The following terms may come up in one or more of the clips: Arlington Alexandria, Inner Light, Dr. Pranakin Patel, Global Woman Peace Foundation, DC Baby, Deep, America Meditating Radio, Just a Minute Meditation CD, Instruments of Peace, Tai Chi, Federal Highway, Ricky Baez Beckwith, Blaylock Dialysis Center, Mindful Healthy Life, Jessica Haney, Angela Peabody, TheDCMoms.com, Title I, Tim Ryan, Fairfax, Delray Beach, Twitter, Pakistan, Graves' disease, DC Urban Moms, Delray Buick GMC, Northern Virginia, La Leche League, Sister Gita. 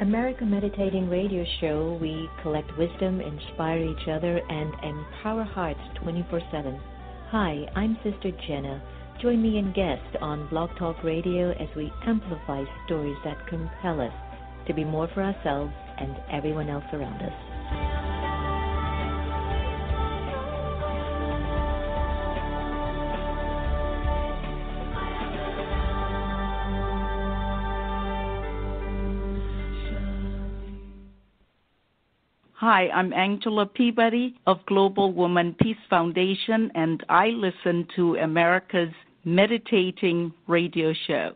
America Meditating Radio Show, we collect wisdom, inspire each other, and empower hearts 24/7. Hi, I'm Sister Jenna. Join me and guests on Blog Talk Radio as we amplify stories that compel us to be more for ourselves and everyone else around us. Hi, I'm Angela Peabody of Global Woman Peace Foundation, and I listen to America's Meditating Radio Show.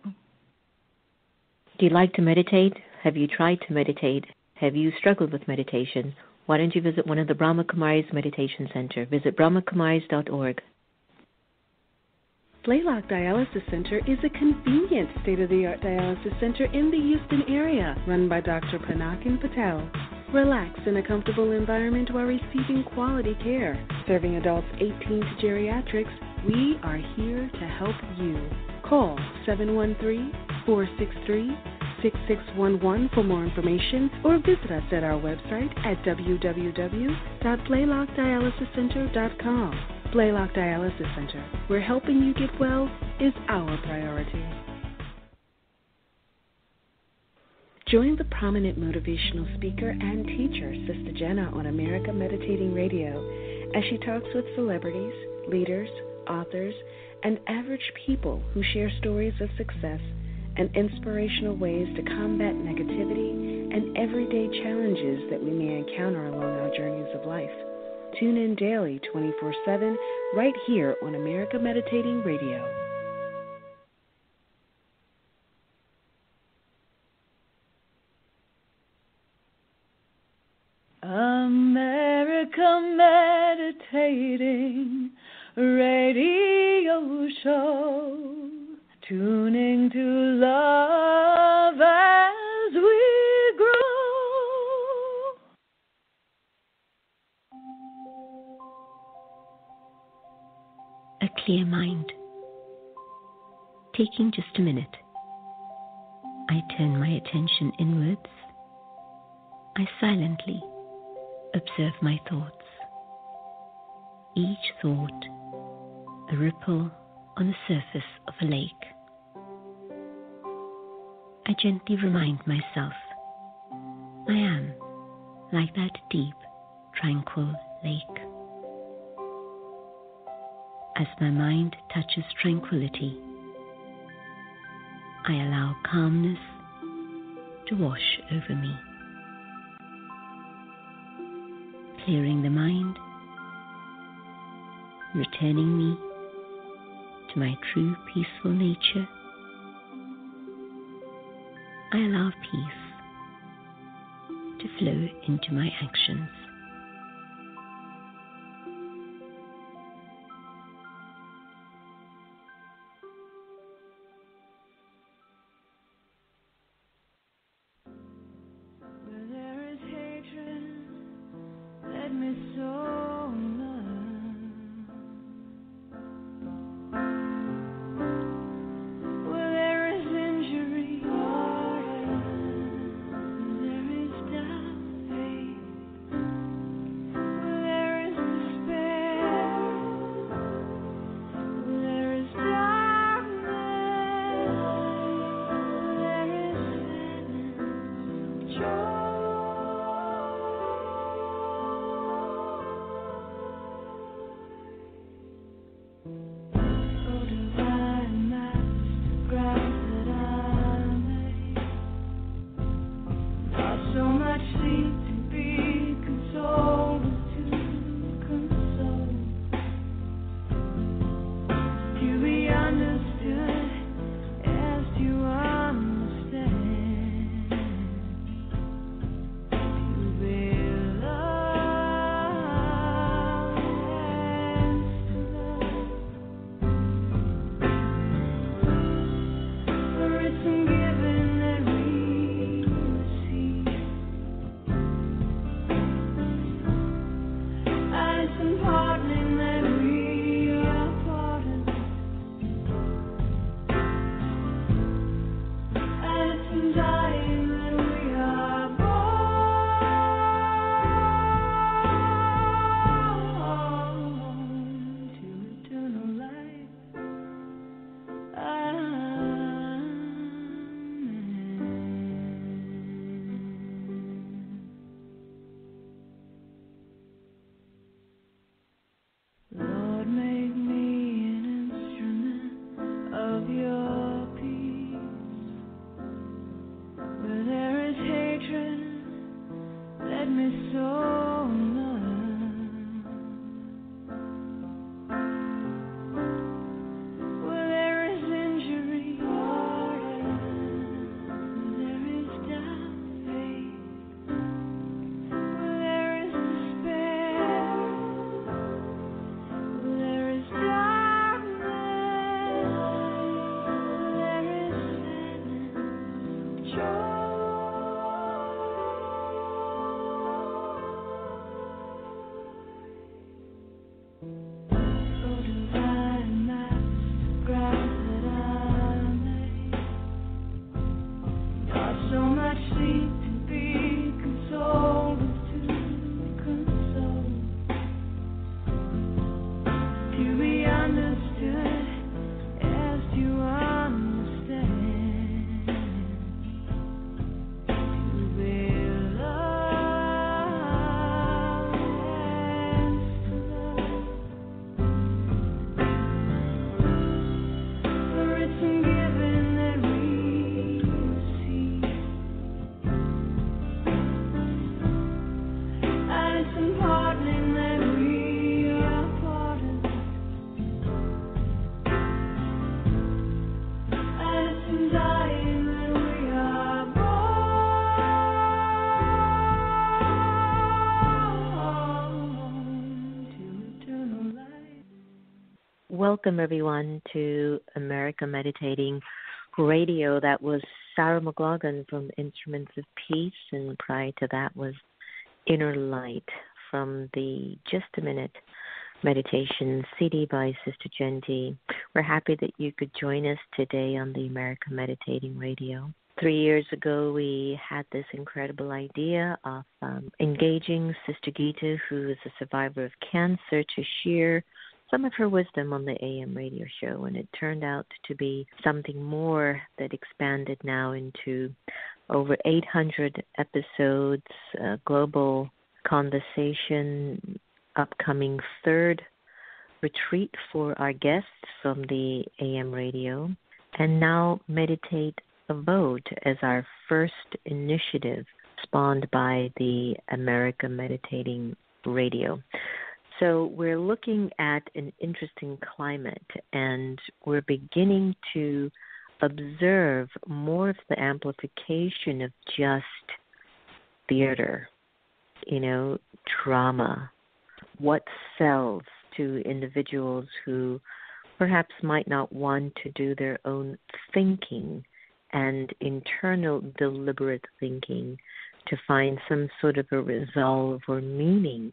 Do you like to meditate? Have you tried to meditate? Have you struggled with meditation? Why don't you visit one of the Brahma Kumaris Meditation Center? Visit brahmakumaris.org. Blaylock Dialysis Center is a convenient state-of-the-art dialysis center in the Houston area, run by Dr. Pranakin Patel. Relax in a comfortable environment while receiving quality care. Serving adults 18 to geriatrics, we are here to help you. Call 713-463-6611 for more information, or visit us at our website at www.blaylockdialysiscenter.com. Blaylock Dialysis Center, where helping you get well is our priority. Join the prominent motivational speaker and teacher, Sister Jenna, on America Meditating Radio as she talks with celebrities, leaders, authors, and average people who share stories of success and inspirational ways to combat negativity and everyday challenges that we may encounter along our journeys of life. Tune in daily, 24/7, right here on America Meditating Radio. America Meditating Radio Show, tuning to love as we grow. A clear mind. Taking just a minute, I turn my attention inwards. I silently observe my thoughts. Each thought, a ripple on the surface of a lake. I gently remind myself, I am like that deep, tranquil lake. As my mind touches tranquility, I allow calmness to wash over me. Clearing the mind, returning me to my true peaceful nature, I allow peace to flow into my actions. Welcome, everyone, to America Meditating Radio. That was Sarah McLaughlin from Instruments of Peace, and prior to that was Inner Light from the Just a Minute Meditation CD by Sister Jenna. We're happy that you could join us today on the America Meditating Radio. 3 years ago, we had this incredible idea of engaging Sister Gita, who is a survivor of cancer, to share some of her wisdom on the AM radio show, and it turned out to be something more that expanded now into over 800 episodes, global conversation, upcoming third retreat for our guests from the AM radio, and now Meditate the Vote as our first initiative spawned by the America Meditating Radio. So we're looking at an interesting climate, and we're beginning to observe more of the amplification of just theater, drama, what sells to individuals who perhaps might not want to do their own thinking and internal deliberate thinking to find some sort of a resolve or meaning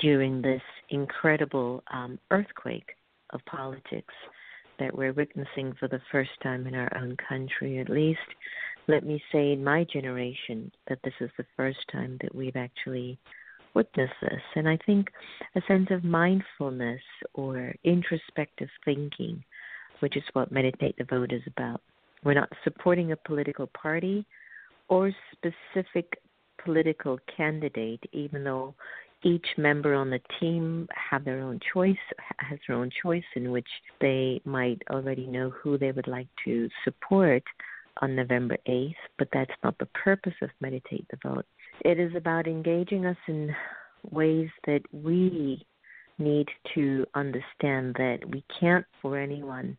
during this incredible earthquake of politics that we're witnessing for the first time in our own country. At least, let me say, in my generation, that this is the first time that we've actually witnessed this. And I think a sense of mindfulness or introspective thinking, which is what Meditate the Vote is about. We're not supporting a political party or specific political candidate, even though each member on the team has their own choice in which they might already know who they would like to support on November 8th, but that's not the purpose of Meditate the Vote. It is about engaging us in ways that we need to understand that we can't for anyone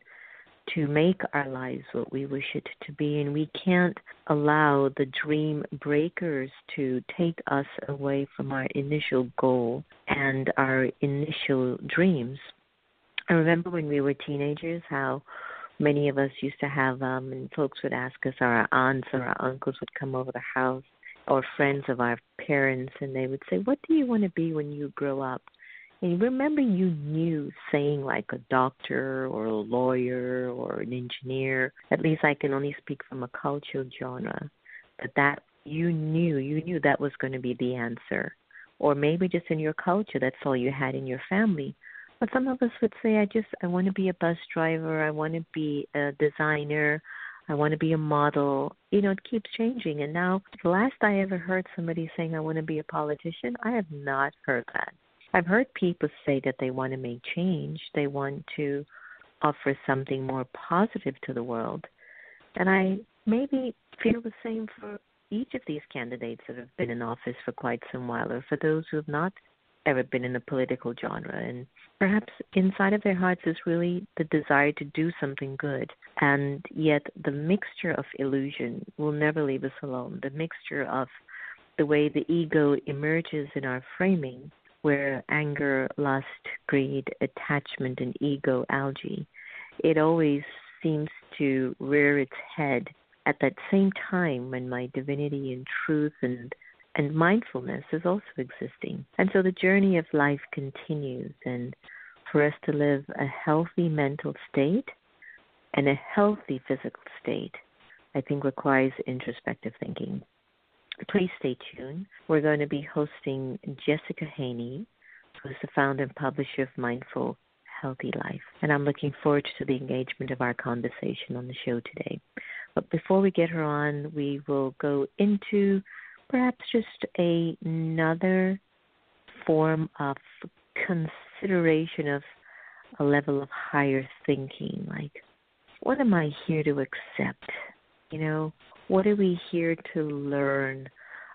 to make our lives what we wish it to be, and we can't allow the dream breakers to take us away from our initial goal and our initial dreams. I remember when we were teenagers how many of us used to have, and folks would ask us, or our aunts or our uncles would come over the house, or friends of our parents, and they would say, "What do you want to be when you grow up?" And remember, you knew saying like a doctor or a lawyer or an engineer. At least I can only speak from a cultural genre. But that you knew that was going to be the answer. Or maybe just in your culture, that's all you had in your family. But some of us would say, I want to be a bus driver. I want to be a designer. I want to be a model. It keeps changing. And now, the last I ever heard somebody saying, I want to be a politician, I have not heard that. I've heard people say that they want to make change. They want to offer something more positive to the world. And I maybe feel the same for each of these candidates that have been in office for quite some while, or for those who have not ever been in the political genre. And perhaps inside of their hearts is really the desire to do something good. And yet the mixture of illusion will never leave us alone. The mixture of the way the ego emerges in our framing, where anger, lust, greed, attachment, and ego algae, it always seems to rear its head at that same time when my divinity and truth and mindfulness is also existing. And so the journey of life continues, and for us to live a healthy mental state and a healthy physical state, I think requires introspective thinking. Please stay tuned. We're going to be hosting Jessica Haney, who is the founder and publisher of Mindful Healthy Life. And I'm looking forward to the engagement of our conversation on the show today. But before we get her on, we will go into perhaps just another form of consideration of a level of higher thinking. Like, what am I here to accept? What are we here to learn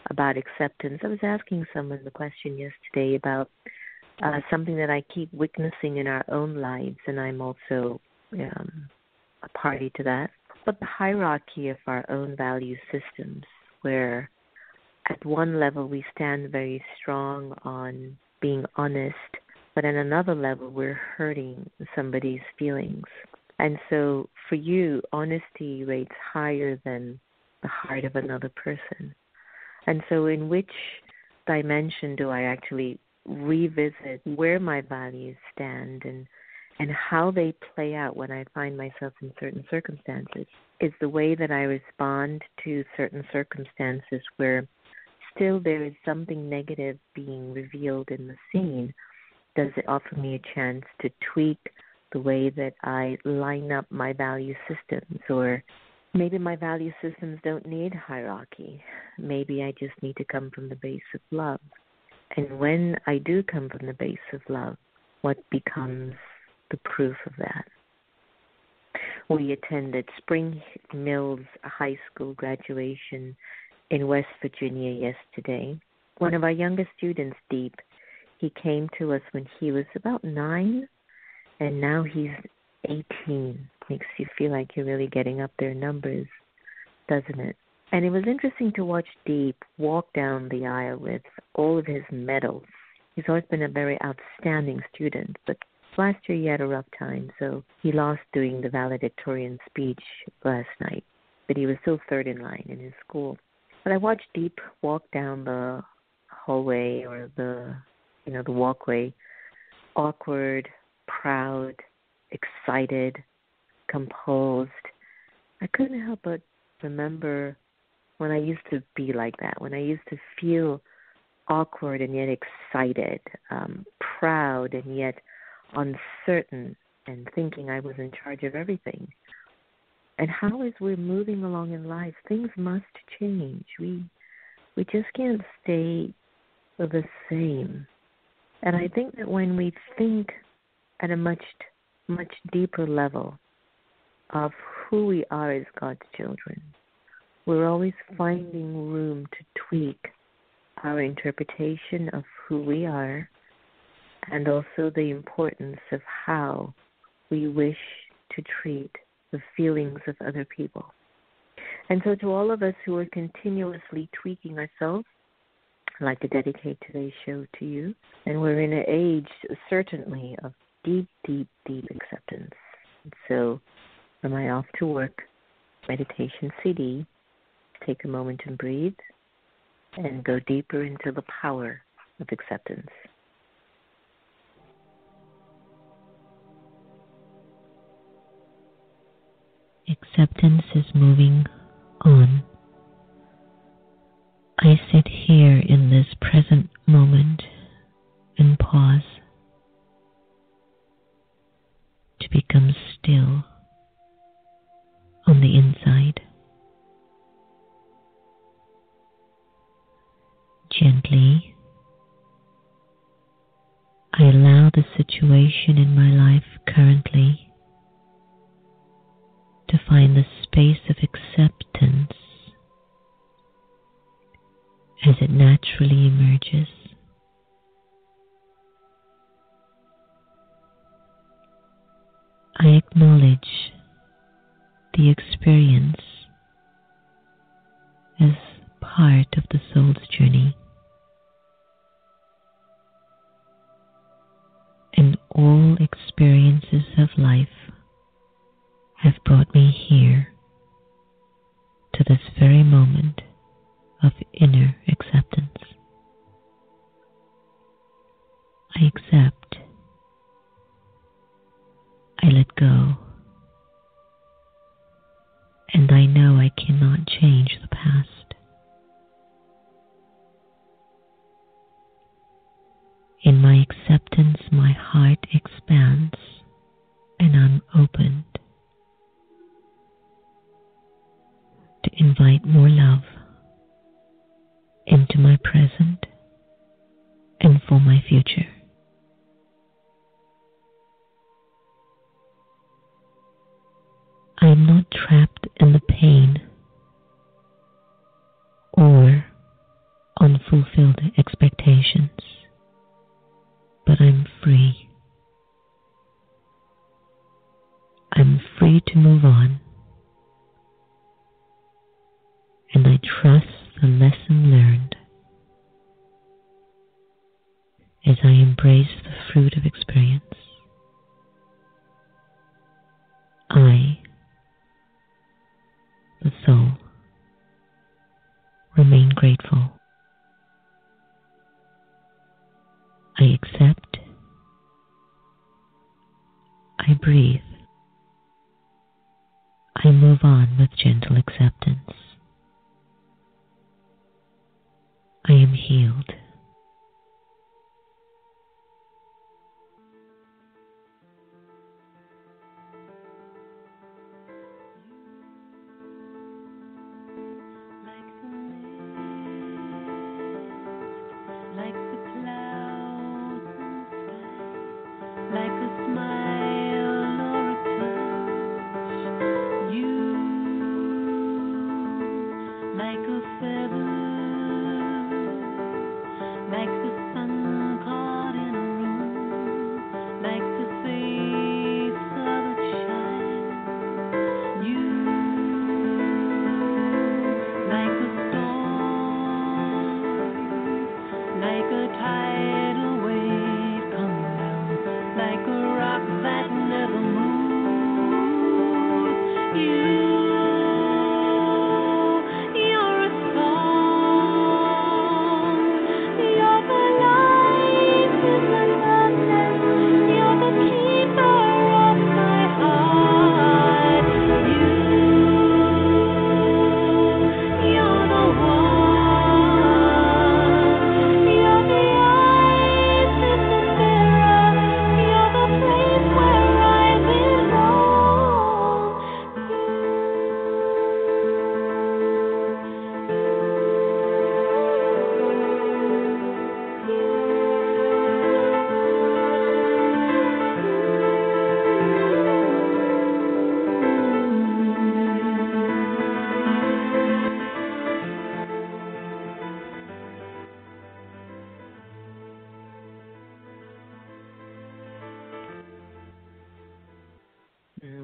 about acceptance? I was asking someone the question yesterday about something that I keep witnessing in our own lives, and I'm also a party to that. But the hierarchy of our own value systems, where at one level we stand very strong on being honest But on another level, we're hurting somebody's feelings. And so for you, honesty rates higher than the heart of another person. And so in which dimension do I actually revisit where my values stand and how they play out when I find myself in certain circumstances? Is the way that I respond to certain circumstances where still there is something negative being revealed in the scene, does it offer me a chance to tweak the way that I line up my value systems? Or maybe my value systems don't need hierarchy. Maybe I just need to come from the base of love. And when I do come from the base of love, what becomes the proof of that? We attended Spring Mills High School graduation in West Virginia yesterday. One of our younger students, Deep, he came to us when he was about 9, and now he's 18. Makes you feel like you're really getting up their numbers, doesn't it? And it was interesting to watch Deep walk down the aisle with all of his medals. He's always been a very outstanding student, but last year he had a rough time, so he lost doing the valedictorian speech last night. But he was still third in line in his school. But I watched Deep walk down the hallway or the walkway, awkward, proud, excited, composed. I couldn't help but remember when I used to be like that, when I used to feel awkward and yet excited, proud and yet uncertain, and thinking I was in charge of everything. And how as we're moving along in life, things must change. We just can't stay the same. And I think that when we think at a much, much deeper level of who we are as God's children, we're always finding room to tweak our interpretation of who we are and also the importance of how we wish to treat the feelings of other people. And so to all of us who are continuously tweaking ourselves, I'd like to dedicate today's show to you. And we're in an age, certainly, of deep, deep, deep acceptance. So from my Off to Work meditation CD, take a moment and breathe and go deeper into the power of acceptance. Acceptance is moving on. I sit here in this present moment and pause to become still on the inside. Gently, I allow the situation in my life currently to find the space of acceptance as it naturally emerges. I acknowledge the experience as part of the soul's journey, and all experiences of life have brought me here to this very moment of inner acceptance. I accept. I let go. And I know I cannot change the past. In my acceptance, my heart expands and I'm open to invite more love into my present and for my future. I am not trapped in the pain or unfulfilled expectations, but I'm free. I'm free to move on. And I trust the lesson learned as I embrace embrace the fruit of experience. I, the soul, remain grateful. I accept. I breathe. I move on with gentle acceptance. I am healed.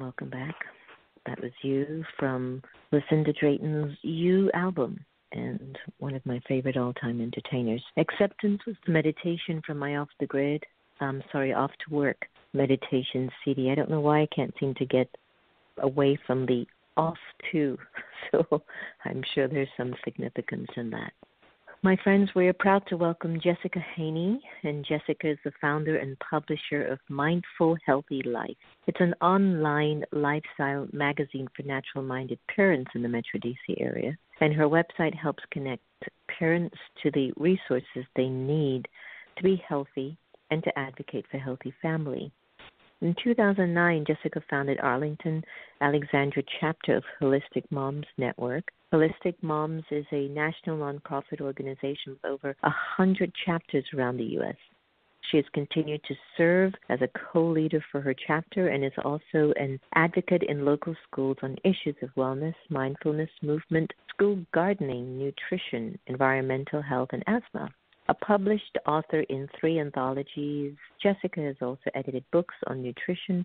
Welcome back. That was You from Lucinda Drayton's You album and one of my favorite all-time entertainers. Acceptance was the meditation from my Off to Work meditation CD. I don't know why I can't seem to get away from the off to, so I'm sure there's some significance in that. My friends, we are proud to welcome Jessica Haney, and Jessica is the founder and publisher of Mindful Healthy Life. It's an online lifestyle magazine for natural-minded parents in the Metro D.C. area, and her website helps connect parents to the resources they need to be healthy and to advocate for healthy family. In 2009, Jessica founded Arlington Alexandria chapter of Holistic Moms Network. Holistic Moms is a national nonprofit organization with over 100 chapters around the U.S. She has continued to serve as a co-leader for her chapter and is also an advocate in local schools on issues of wellness, mindfulness, movement, school gardening, nutrition, environmental health, and asthma. A published author in 3 anthologies, Jessica has also edited books on nutrition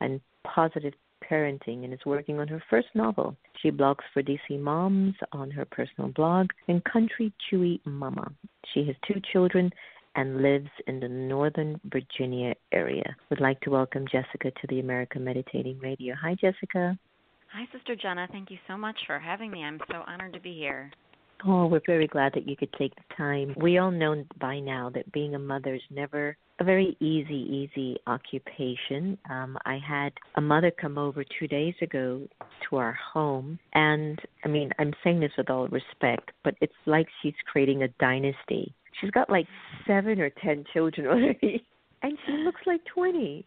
and positive parenting and is working on her first novel. She blogs for DC Moms on her personal blog and Crunchy-Chewy Mama. She has 2 children and lives in the Northern Virginia area. Would like to welcome Jessica to the America Meditating Radio. Hi, Jessica. Hi, Sister Jenna. Thank you so much for having me. I'm so honored to be here. Oh, we're very glad that you could take the time. We all know by now that being a mother is never a very easy occupation. I had a mother come over 2 days ago to our home, and, I mean, I'm saying this with all respect, but it's like she's creating a dynasty. She's got like 7 or 10 children already, and she looks like 20.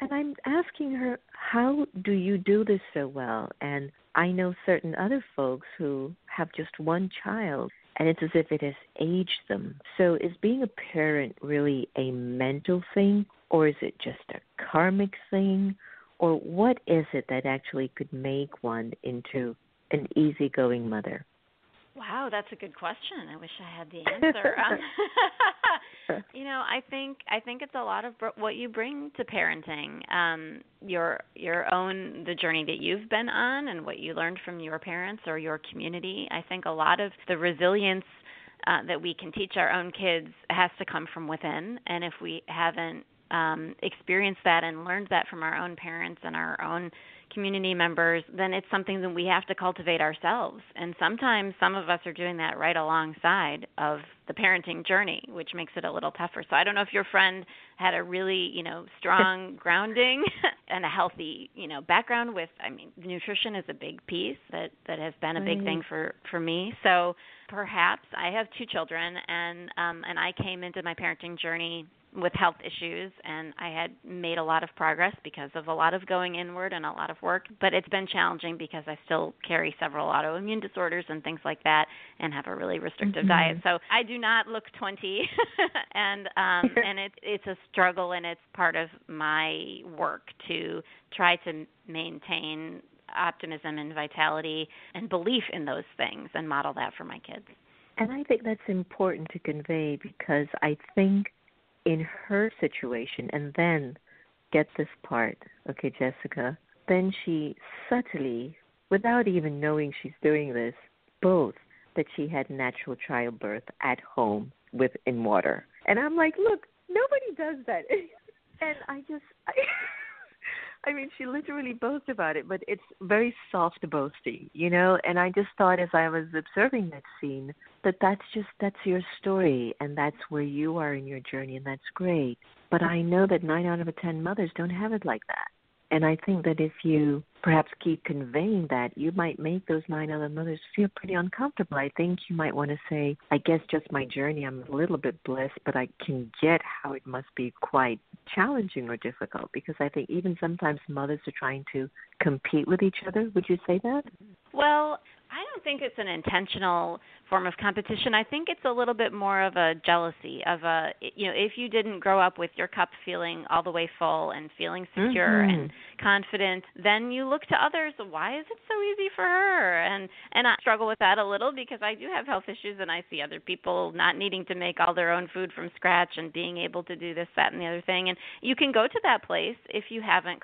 And I'm asking her, how do you do this so well? And I know certain other folks who have just one child, and it's as if it has aged them. So is being a parent really a mental thing, or is it just a karmic thing? Or what is it that actually could make one into an easygoing mother? Wow, that's a good question. I wish I had the answer. I think it's a lot of what you bring to parenting, your own, the journey that you've been on and what you learned from your parents or your community. I think a lot of the resilience that we can teach our own kids has to come from within. And if we haven't experienced that and learned that from our own parents and our own community members, then it's something that we have to cultivate ourselves. And sometimes some of us are doing that right alongside of the parenting journey, which makes it a little tougher. So I don't know if your friend had a really, strong grounding and a healthy, background with, nutrition is a big piece that has been a big thing for me. So perhaps I have two children and I came into my parenting journey with health issues, and I had made a lot of progress because of a lot of going inward and a lot of work, but it's been challenging because I still carry several autoimmune disorders and things like that and have a really restrictive diet. So I do not look 20 and it's a struggle, and it's part of my work to try to maintain optimism and vitality and belief in those things and model that for my kids. And I think that's important to convey, because I think in her situation, and then get this part, okay, Jessica, then she subtly, without even knowing she's doing this, both that she had natural childbirth at home in water. And I'm like, look, nobody does that. And she literally boasts about it, but it's very soft boasting, and I just thought as I was observing that scene that that's your story, and that's where you are in your journey, and that's great. But I know that 9 out of 10 mothers don't have it like that. And I think that if you perhaps keep conveying that, you might make those 9 other mothers feel pretty uncomfortable. I think you might want to say, I guess just my journey, I'm a little bit blessed, but I can get how it must be quite challenging or difficult, because I think even sometimes mothers are trying to compete with each other. Would you say that? Well, I don't think it's an intentional form of competition. I think it's a little bit more of a jealousy of if you didn't grow up with your cup feeling all the way full and feeling secure and confident, then you look to others. Why is it so easy for her? And I struggle with that a little, because I do have health issues, and I see other people not needing to make all their own food from scratch and being able to do this, that, and the other thing. And you can go to that place if you haven't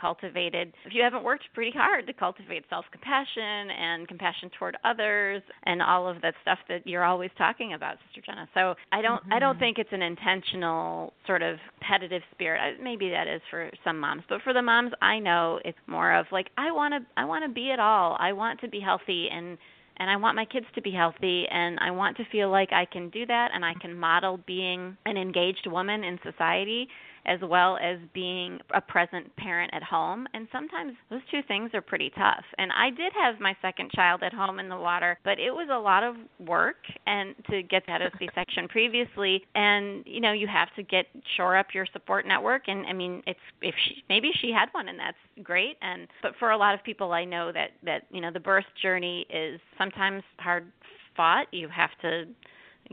worked pretty hard to cultivate self-compassion and compassion toward others and all of that stuff that you're always talking about, Sister Jenna. So I don't think it's an intentional sort of competitive spirit. Maybe that is for some moms, but for the moms I know, it's more of like, I want to be it all. I want to be healthy, and I want my kids to be healthy, and I want to feel like I can do that, and I can model being an engaged woman in society as well as being a present parent at home. And sometimes those two things are pretty tough. And I did have my second child at home in the water, but it was a lot of work and to get that C-section previously. And, you have to shore up your support network. And, maybe she had one, and that's great. But for a lot of people, I know that the birth journey is sometimes hard fought. You have to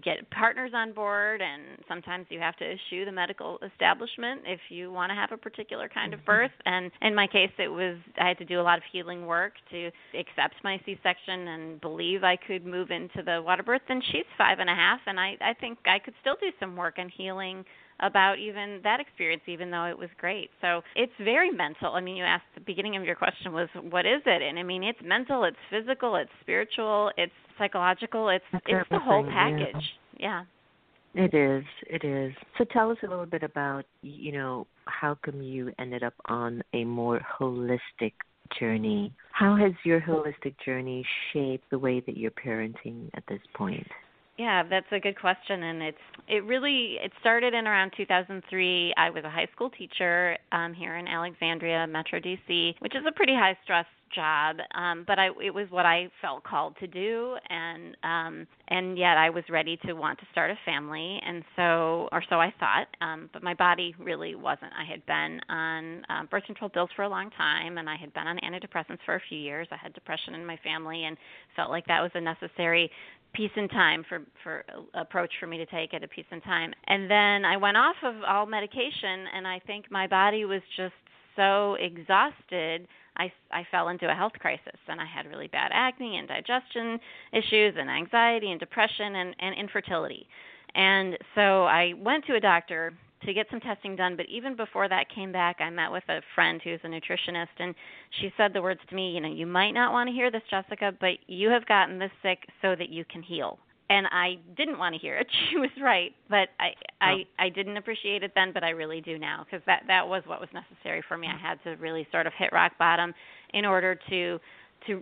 get partners on board, and sometimes you have to eschew the medical establishment if you want to have a particular kind of birth. And in my case, I had to do a lot of healing work to accept my C-section and believe I could move into the water birth. And she's 5.5, and I think I could still do some work and healing about even that experience, even though it was great. So it's very mental. You asked, the beginning of your question was, what is it? And it's mental, it's physical, it's spiritual, it's psychological, it's the whole package. Yeah. It is. So tell us a little bit about, how come you ended up on a more holistic journey? How has your holistic journey shaped the way that you're parenting at this point? Yeah, that's a good question, and it started in around 2003. I was a high school teacher here in Alexandria, Metro D.C., which is a pretty high-stress job, but it was what I felt called to do, and yet I was ready to want to start a family, or so I thought, but my body really wasn't. I had been on birth control pills for a long time, and I had been on antidepressants for a few years. I had depression in my family and felt like that was a necessary piece in time for approach for me to take at a piece in time. And then I went off of all medication, and I think my body was just so exhausted, I fell into a health crisis, and I had really bad acne and digestion issues and anxiety and depression and infertility. And so I went to a doctor to get some testing done, but even before that came back, I met with a friend who's a nutritionist, and she said the words to me, you might not want to hear this, Jessica, but you have gotten this sick so that you can heal. And I didn't want to hear it. She was right. But I didn't appreciate it then, but I really do now, because that was what was necessary for me. I had to really sort of hit rock bottom in order to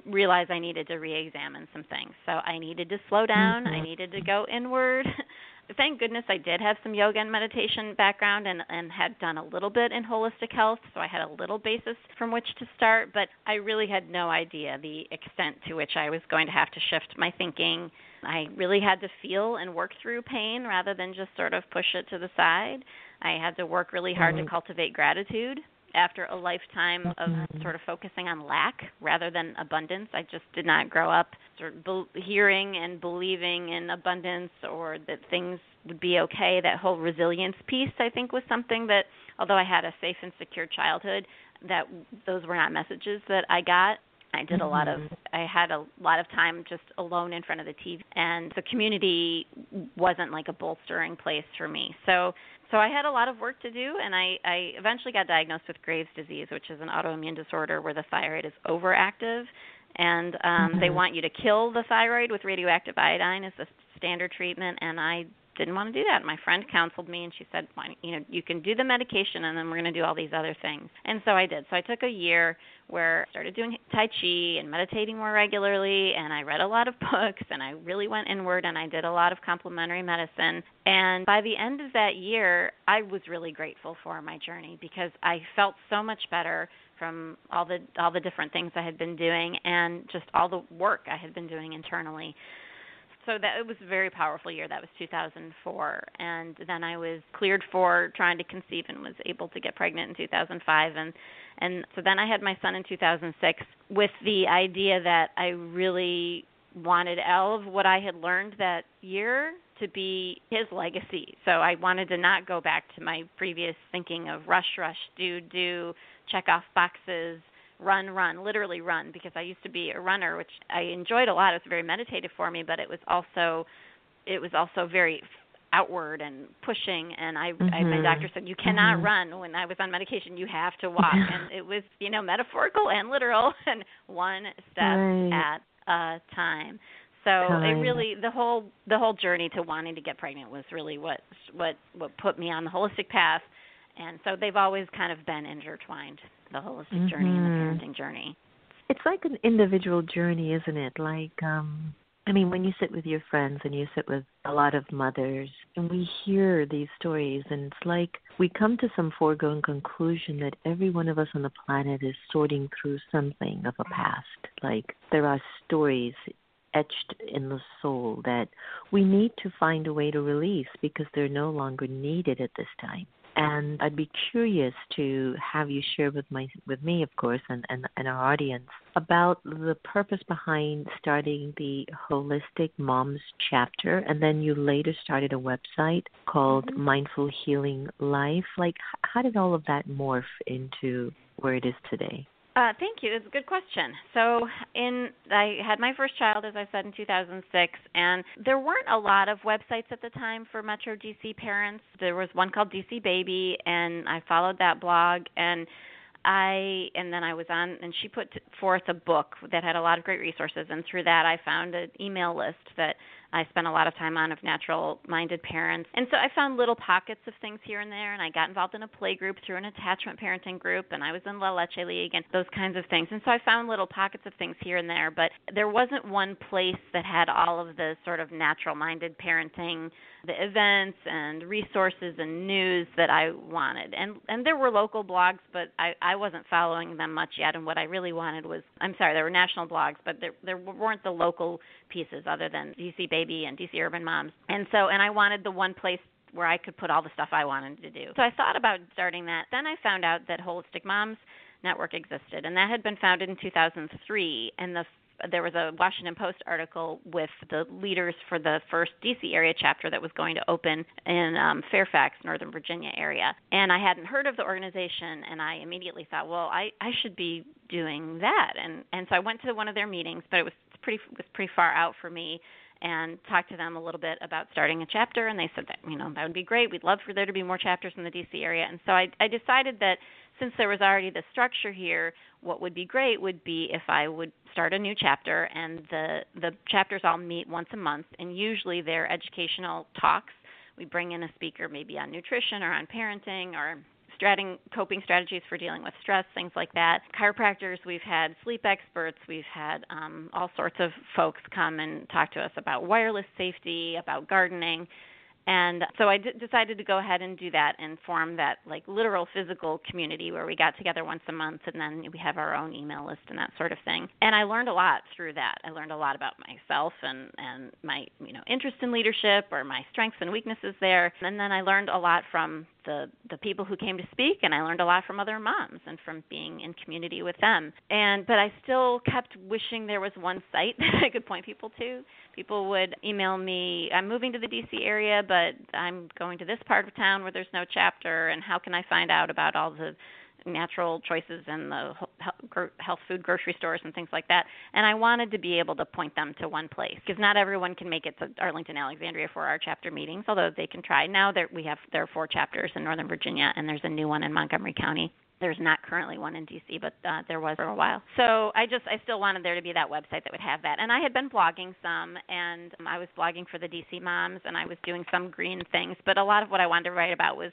realize I needed to reexamine some things. So I needed to slow down. I needed to go inward. Thank goodness I did have some yoga and meditation background and had done a little bit in holistic health, so I had a little basis from which to start, but I really had no idea the extent to which I was going to have to shift my thinking. I really had to feel and work through pain rather than just sort of push it to the side. I had to work really hard to cultivate gratitude. After a lifetime of sort of focusing on lack rather than abundance, I just did not grow up sort of hearing and believing in abundance or that things would be okay. That whole resilience piece, I think, was something that, although I had a safe and secure childhood, that those were not messages that I got. I did I had a lot of time just alone in front of the TV, and the community wasn't like a bolstering place for me. So I had a lot of work to do, and I eventually got diagnosed with Graves' disease, which is an autoimmune disorder where the thyroid is overactive, and they want you to kill the thyroid with radioactive iodine as the standard treatment, and I didn't want to do that. My friend counseled me, and she said, you know, you can do the medication, and then we're going to do all these other things. And so I did. So I took a year where I started doing Tai Chi and meditating more regularly, and I read a lot of books, and I really went inward, and I did a lot of complementary medicine. And by the end of that year, I was really grateful for my journey because I felt so much better from all the different things I had been doing and just all the work I had been doing internally. So that it was a very powerful year. That was 2004. And then I was cleared for trying to conceive and was able to get pregnant in 2005. And so then I had my son in 2006 with the idea that I really wanted all of what I had learned that year to be his legacy. So I wanted to not go back to my previous thinking of rush, do, check off boxes, run, literally run, because I used to be a runner, which I enjoyed a lot. It was very meditative for me, but it was also very outward and pushing. And my doctor said, you cannot run. When I was on medication, you have to walk. And it was, metaphorical and literal and one step at a time. So it really, the whole journey to wanting to get pregnant was really what put me on the holistic path. And so they've always kind of been intertwined, the holistic journey and the parenting journey. It's like an individual journey, isn't it? Like, when you sit with your friends and you sit with a lot of mothers, and we hear these stories, and it's like we come to some foregone conclusion that every one of us on the planet is sorting through something of a past. Like, there are stories etched in the soul that we need to find a way to release because they're no longer needed at this time. And I'd be curious to have you share with me, of course, and our audience about the purpose behind starting the Holistic Moms chapter. And then you later started a website called Mindful Healing Life. Like, how did all of that morph into where it is today? Thank you. That's a good question. So I had my first child, as I said, in 2006, and there weren't a lot of websites at the time for Metro D.C. parents. There was one called DC Baby, and I followed that blog, and then I was on, and she put forth a book that had a lot of great resources, and through that I found an email list that I spent a lot of time on of natural-minded parents. And so I found little pockets of things here and there, and I got involved in a play group through an attachment parenting group, and I was in La Leche League and those kinds of things. And so I found little pockets of things here and there, but there wasn't one place that had all of the sort of natural-minded parenting, the events and resources and news that I wanted. And there were local blogs, but I wasn't following them much yet, and what I really wanted was, there were national blogs, but there weren't the local pieces other than DC Baby and DC Urban Moms. And I wanted the one place where I could put all the stuff I wanted to do. So I thought about starting that. Then I found out that Holistic Moms Network existed, and that had been founded in 2003. And there was a Washington Post article with the leaders for the first DC area chapter that was going to open in Fairfax, Northern Virginia area. And I hadn't heard of the organization, and I immediately thought, well, I should be doing that. And so I went to one of their meetings, but it was pretty far out for me, and talked to them a little bit about starting a chapter, and they said that, that would be great. We'd love for there to be more chapters in the D.C. area. And so I decided that since there was already this structure here, what would be great would be if I would start a new chapter, and the chapters all meet once a month, and usually they're educational talks. We bring in a speaker maybe on nutrition or on parenting or coping strategies for dealing with stress, things like that. Chiropractors, we've had sleep experts, we've had all sorts of folks come and talk to us about wireless safety, about gardening. And so I decided to go ahead and do that and form that like literal physical community where we got together once a month, and then we have our own email list and that sort of thing. And I learned a lot through that. I learned a lot about myself and my interest in leadership or my strengths and weaknesses there. And then I learned a lot from the people who came to speak, and I learned a lot from other moms and from being in community with them. But I still kept wishing there was one site that I could point people to. People would email me, I'm moving to the D.C. area, but I'm going to this part of town where there's no chapter, and how can I find out about all the natural choices in the health food grocery stores and things like that. And I wanted to be able to point them to one place, because not everyone can make it to Arlington, Alexandria for our chapter meetings, although they can try. Now there are 4 chapters in Northern Virginia, and there's a new one in Montgomery County. There's not currently one in D.C., but there was for a while. So I still wanted there to be that website that would have that. And I had been blogging some, and I was blogging for the D.C. Moms, and I was doing some green things. But a lot of what I wanted to write about was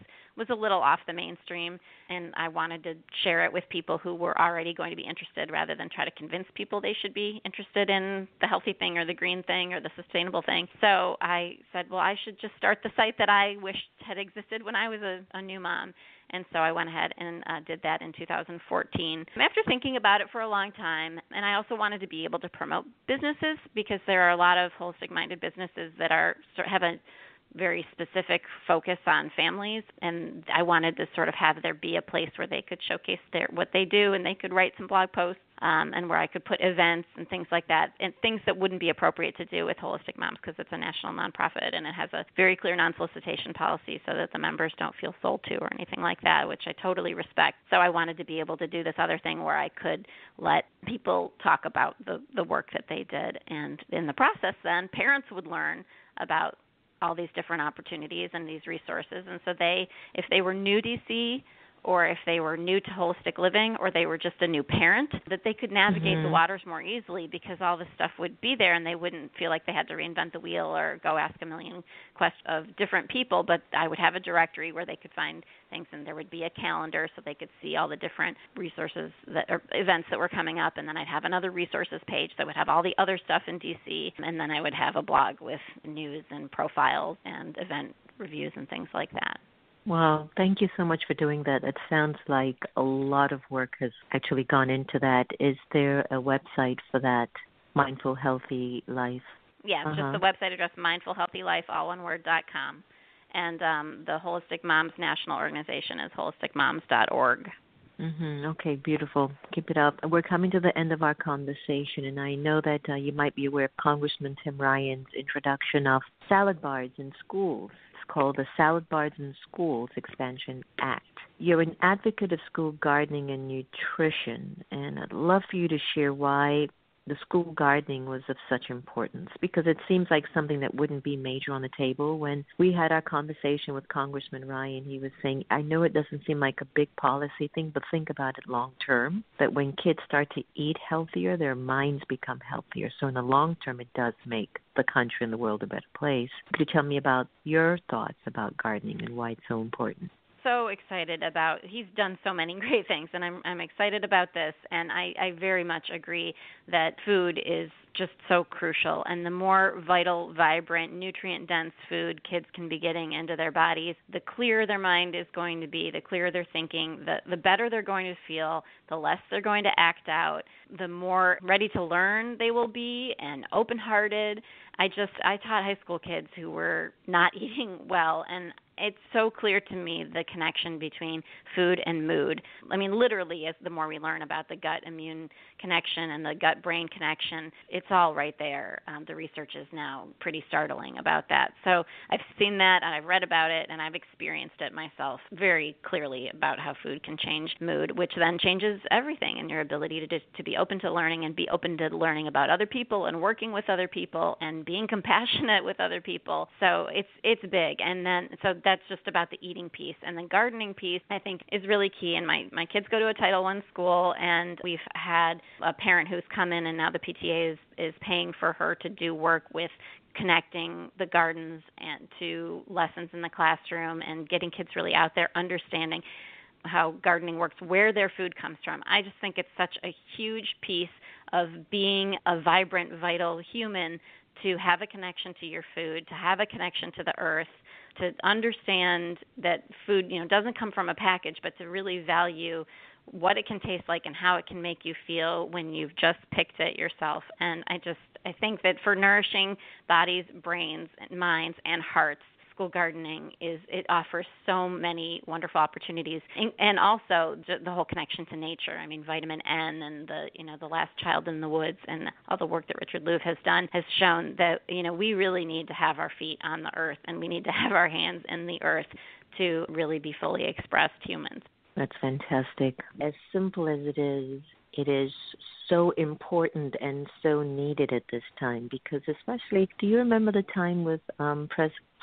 a little off the mainstream, and I wanted to share it with people who were already going to be interested, rather than try to convince people they should be interested in the healthy thing or the green thing or the sustainable thing. So I said, well, I should just start the site that I wished had existed when I was a new mom. And so I went ahead and did that in 2014. After thinking about it for a long time, and I also wanted to be able to promote businesses, because there are a lot of holistic-minded businesses that have a very specific focus on families, and I wanted to sort of have there be a place where they could showcase what they do, and they could write some blog posts, and where I could put events and things like that, and things that wouldn't be appropriate to do with Holistic Moms, because it's a national nonprofit and it has a very clear non-solicitation policy, so that the members don't feel sold to or anything like that, which I totally respect. So I wanted to be able to do this other thing where I could let people talk about the work that they did, and in the process then parents would learn about all these different opportunities and these resources. And so if they were new to DC, or if they were new to holistic living, or they were just a new parent, that they could navigate the waters more easily, because all this stuff would be there and they wouldn't feel like they had to reinvent the wheel or go ask a million questions of different people. But I would have a directory where they could find things, and there would be a calendar so they could see all the different resources or events that were coming up. And then I'd have another resources page that would have all the other stuff in DC. And then I would have a blog with news and profiles and event reviews and things like that. Wow, thank you so much for doing that. It sounds like a lot of work has actually gone into that. Is there a website for that, Mindful Healthy Life? Yeah, just the website address, mindfulhealthylifealloneword.com. And the Holistic Moms National Organization is holisticmoms.org. Okay, beautiful. Keep it up. We're coming to the end of our conversation, and I know that you might be aware of Congressman Tim Ryan's introduction of salad bars in schools. It's called the Salad Bars in Schools Expansion Act. You're an advocate of school gardening and nutrition, and I'd love for you to share why the school gardening was of such importance, because it seems like something that wouldn't be major on the table. When we had our conversation with Congressman Ryan, he was saying, I know it doesn't seem like a big policy thing, but think about it long term, that when kids start to eat healthier, their minds become healthier. So in the long term, it does make the country and the world a better place. Could you tell me about your thoughts about gardening and why it's so important? So excited about, he's done so many great things, and I'm excited about this, and I very much agree that food is just so crucial, and the more vital, vibrant, nutrient-dense food kids can be getting into their bodies, the clearer their mind is going to be, the clearer they're thinking, the better they're going to feel, the less they're going to act out, the more ready to learn they will be, and open-hearted. I taught high school kids who were not eating well, and it's so clear to me the connection between food and mood. I mean, literally, the more we learn about the gut-immune connection and the gut-brain connection, it's all right there. The research is now pretty startling about that. So I've seen that, and I've read about it, and I've experienced it myself very clearly about how food can change mood, which then changes everything and your ability to be open to learning and be open to learning about other people and working with other people and being compassionate with other people. So it's big. And then so that's just about the eating piece. And the gardening piece, I think, is really key. And my kids go to a Title I school, and we've had a parent who's come in, and now the PTA is paying for her to do work with connecting the gardens and to lessons in the classroom and getting kids really out there understanding how gardening works, where their food comes from. I just think it's such a huge piece of being a vibrant, vital human to have a connection to your food, to have a connection to the earth, to understand that food, doesn't come from a package, but to really value what it can taste like and how it can make you feel when you've just picked it yourself. And I think that for nourishing bodies, brains, minds, and hearts, school gardening it offers so many wonderful opportunities, and also the whole connection to nature. I mean, vitamin N and the Last Child in the Woods and all the work that Richard Louvre has done has shown that we really need to have our feet on the earth, and we need to have our hands in the earth to really be fully expressed humans. That's fantastic. As simple as it is so important and so needed at this time, because especially, do you remember the time with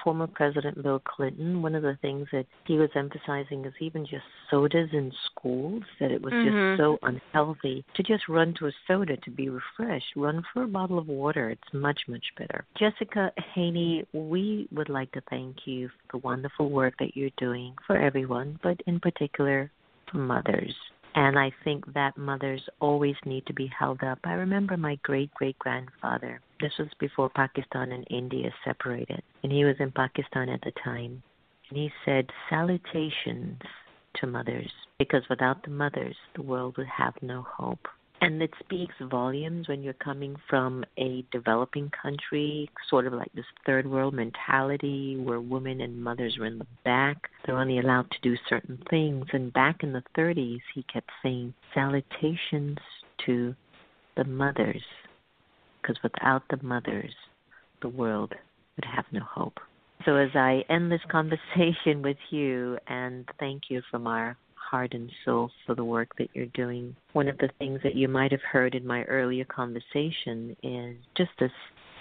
former President Bill Clinton? One of the things that he was emphasizing is even just sodas in schools, that it was just so unhealthy to just run to a soda to be refreshed. Run for a bottle of water. It's much, much better. Jessica Haney, we would like to thank you for the wonderful work that you're doing for everyone, but in particular for mothers. And I think that mothers always need to be held up. I remember my great-great-grandfather. This was before Pakistan and India separated, and he was in Pakistan at the time. And he said, salutations to mothers, because without the mothers, the world would have no hope. And it speaks volumes when you're coming from a developing country, sort of like this third world mentality where women and mothers are in the back. They're only allowed to do certain things. And back in the 30s, he kept saying, salutations to the mothers, because without the mothers, the world would have no hope. So as I end this conversation with you, and thank you from our heart and soul for the work that you're doing. One of the things that you might have heard in my earlier conversation is just this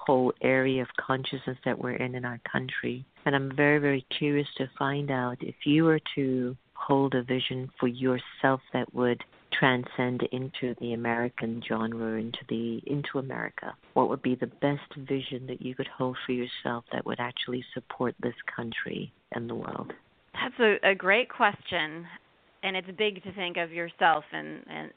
whole area of consciousness that we're in our country. And I'm very, very curious to find out if you were to hold a vision for yourself that would transcend into the American genre, into America, what would be the best vision that you could hold for yourself that would actually support this country and the world? That's a great question. And it's big to think of yourself and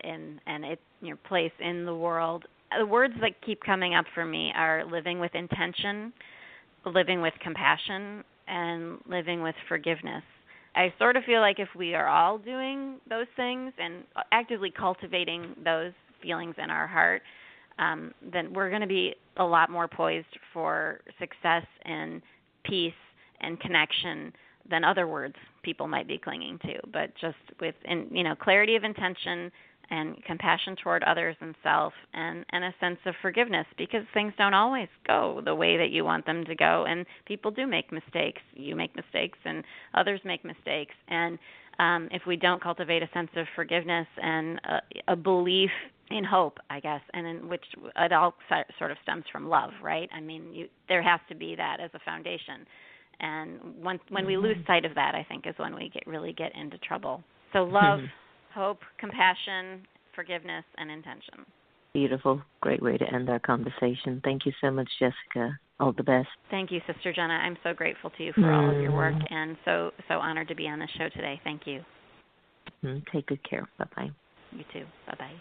your place in the world. The words that keep coming up for me are living with intention, living with compassion, and living with forgiveness. I sort of feel like if we are all doing those things and actively cultivating those feelings in our heart, then we're going to be a lot more poised for success and peace and connection than other words people might be clinging to. But just with, clarity of intention and compassion toward others and self, and a sense of forgiveness, because things don't always go the way that you want them to go, and people do make mistakes. You make mistakes, and others make mistakes. And if we don't cultivate a sense of forgiveness and a belief in hope, I guess, and in which it all sort of stems from love, right? I mean, there has to be that as a foundation. And when we lose sight of that, I think, is when we really get into trouble. So love, hope, compassion, forgiveness, and intention. Beautiful. Great way to end our conversation. Thank you so much, Jessica. All the best. Thank you, Sister Jenna. I'm so grateful to you for all of your work, and so honored to be on the show today. Thank you. Take good care. Bye-bye. You too. Bye-bye.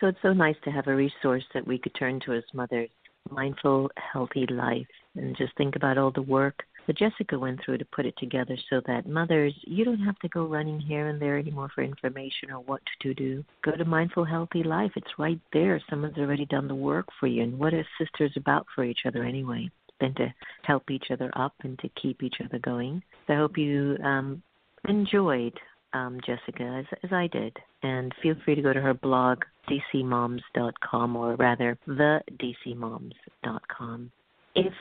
So it's so nice to have a resource that we could turn to as mothers. Mindful, Healthy Life, and just think about all the work that Jessica went through to put it together so that mothers, you don't have to go running here and there anymore for information or what to do. Go to Mindful Healthy Life. It's right there. Someone's already done the work for you, and what are sisters about for each other anyway than to help each other up and to keep each other going? So I hope you enjoyed Jessica, as I did. And feel free to go to her blog, dcmoms.com, or rather, thedcmoms.com. If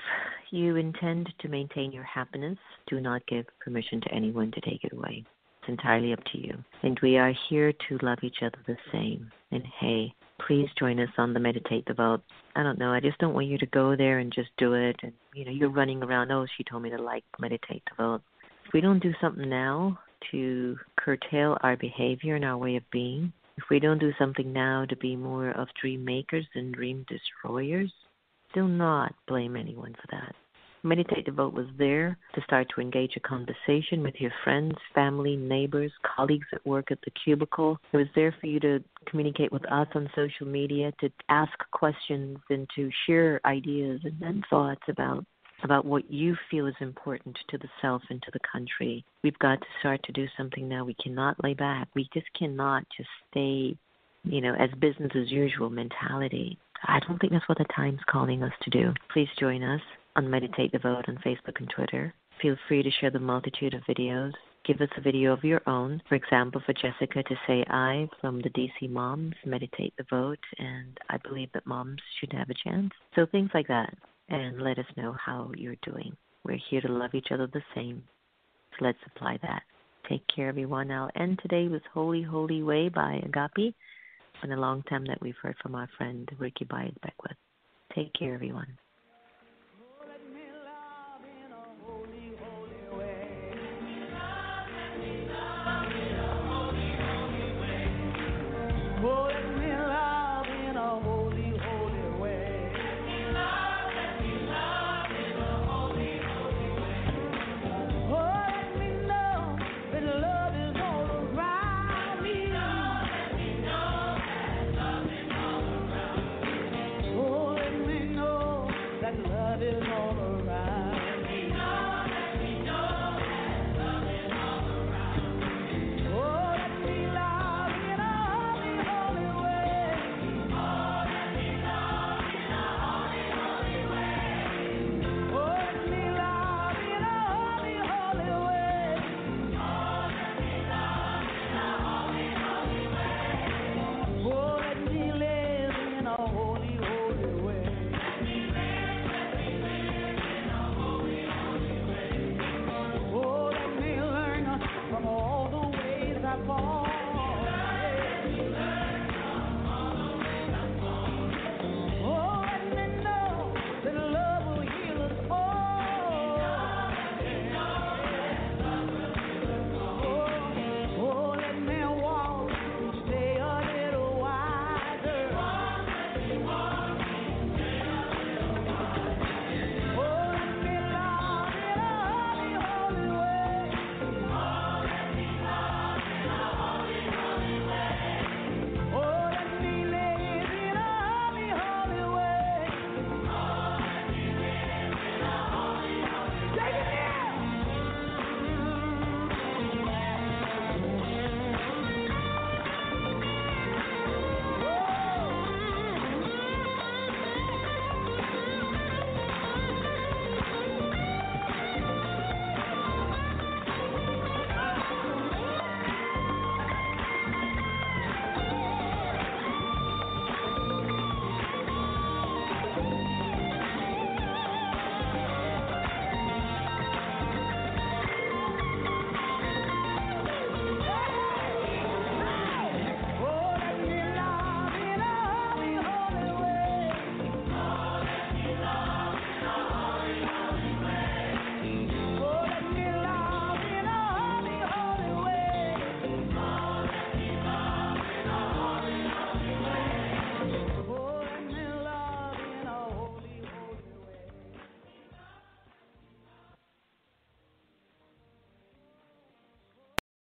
you intend to maintain your happiness, do not give permission to anyone to take it away. It's entirely up to you. And we are here to love each other the same. And hey, please join us on the Meditate the Vote. I don't know. I just don't want you to go there and just do it. And, you know, you're running around, oh, she told me to like Meditate the Vote. If we don't do something now to curtail our behavior and our way of being, if we don't do something now to be more of dream makers than dream destroyers, do not blame anyone for that. Meditate the Vote was there to start to engage a conversation with your friends, family, neighbors, colleagues at work, at the cubicle. It was there for you to communicate with us on social media, to ask questions and to share ideas and then thoughts about what you feel is important to the self and to the country. We've got to start to do something now. We cannot lay back. We just cannot just stay, you know, as business as usual mentality. I don't think that's what the time's calling us to do. Please join us on Meditate the Vote on Facebook and Twitter. Feel free to share the multitude of videos. Give us a video of your own. For example, for Jessica to say, I, from the DC Moms, Meditate the Vote, and I believe that moms should have a chance. So things like that. And let us know how you're doing. We're here to love each other the same. So let's apply that. Take care, everyone. I'll end today with Holy, Holy Way by Agape. It's been a long time that we've heard from our friend Ricky Baez Beckwith. Take care, everyone.